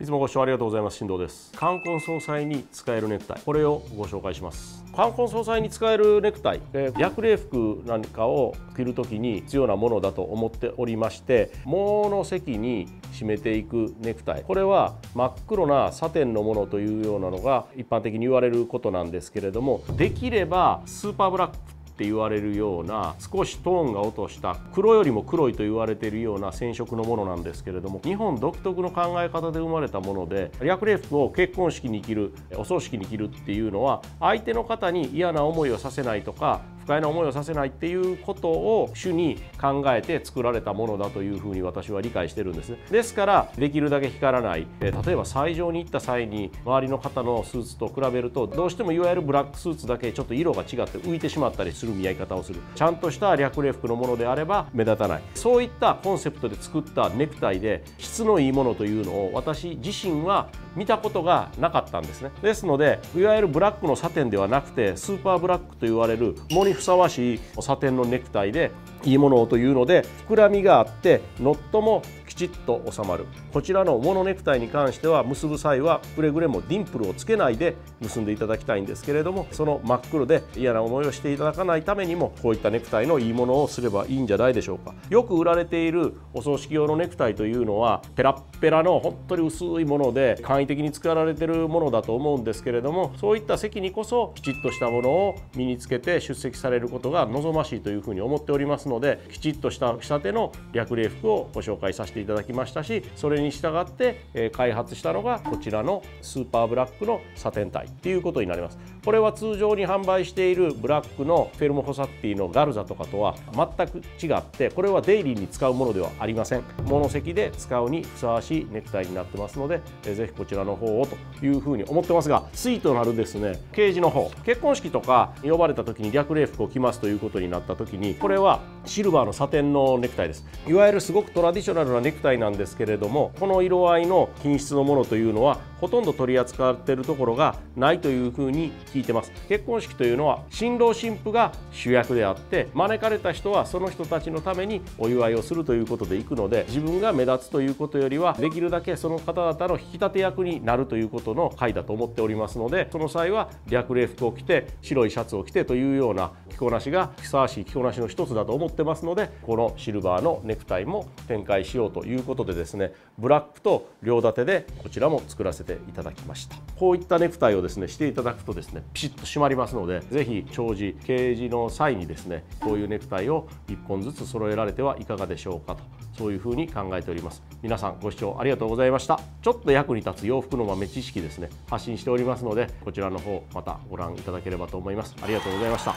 いつもご視聴ありがとうございます。進藤です。冠婚葬祭に使えるネクタイ、これをご紹介します。冠婚葬祭に使えるネクタイ、薬礼服なんかを着るときに必要なものだと思っておりまして、喪の席に締めていくネクタイ、これは真っ黒なサテンのものというようなのが一般的に言われることなんですけれども、できればスーパーブラックって言われるような少しトーンが落とした黒よりも黒いと言われているような染色のものなんですけれども、日本独特の考え方で生まれたもので、薬礼服を結婚式に着る、お葬式に着るっていうのは相手の方に嫌な思いをさせないとか不快な思いをさせないっていうことを主に考えて作られたものだというふうに私は理解してるんですね。ですからできるだけ光らない、例えば斎場に行った際に周りの方のスーツと比べるとどうしてもいわゆるブラックスーツだけちょっと色が違って浮いてしまったりする見合い方をする。ちゃんとした略礼服のものであれば目立たない、そういったコンセプトで作ったネクタイで質のいいものというのを私自身は見たことがなかったんですね。ですのでいわゆるブラックのサテンではなくてスーパーブラックと言われるもにふさわしいサテンのネクタイでいいものをというので、膨らみがあってノットもきちっと収まる。こちらのモノネクタイに関しては結ぶ際はくれぐれもディンプルをつけないで結んでいただきたいんですけれども、その真っ黒で嫌な思いをしていただかないためにもこういったネクタイのいいものをすればいいんじゃないでしょうか。よく売られているお葬式用のネクタイというのはペラッペラの本当に薄いもので簡易的に作られているものだと思うんですけれども、そういった席にこそきちっとしたものを身につけて出席されることが望ましいというふうに思っておりますので、きちっとした仕立ての略礼服をご紹介させていただきましたし、それに従って開発したのがこちらのスーパーブラックのサテンタイっていうことになります。これは通常に販売しているブラックのフェルモフォサッティのガルザとかとは全く違って、これはデイリーに使うものではありません。物席で使うにふさわしいネクタイになってますので、ぜひこちらの方をというふうに思ってますが、対となるですねケージの方、結婚式とか呼ばれた時に略礼服を着ますということになった時に、これはシルバーのサテンのネクタイです。いわゆるすごくトラディショナルなネクタイなんですけれども、この色合いの品質のものというのはほとんど取り扱っているところがないというふうに聞いてます。結婚式というのは新郎新婦が主役であって、招かれた人はその人たちのためにお祝いをするということで行くので、自分が目立つということよりはできるだけその方々の引き立て役になるということの会だと思っておりますので、その際は略礼服を着て白いシャツを着てというような着こなしがふさわしい着こなしの一つだと思ってますので、このシルバーのネクタイも展開しようということでですね、ブラックと両立てでこちらも作らせていただきました。こういったネクタイをですねしていただくとですねピシッと締まりますので、ぜひ弔辞慶辞の際にですねこういうネクタイを1本ずつ揃えられてはいかがでしょうかと、そういうふうに考えております。皆さんご視聴ありがとうございました。ちょっと役に立つ洋服の豆知識ですね発信しておりますので、こちらの方またご覧いただければと思います。ありがとうございました。